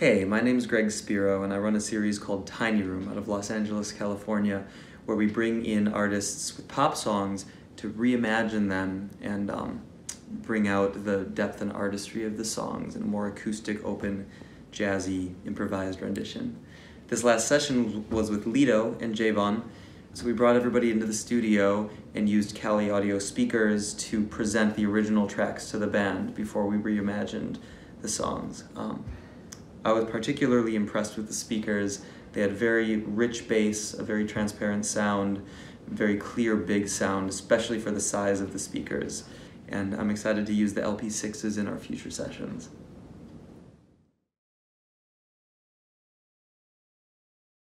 Hey, my name is Greg Spero, and I run a series called Tiny Room out of Los Angeles, California, where we bring in artists with pop songs to reimagine them and bring out the depth and artistry of the songs in a more acoustic, open, jazzy, improvised rendition. This last session was with Lido and Javon, so we brought everybody into the studio and used Kali Audio speakers to present the original tracks to the band before we reimagined the songs. I was particularly impressed with the speakers. They had very rich bass, a very transparent sound, very clear big sound, especially for the size of the speakers. And I'm excited to use the LP-6s in our future sessions.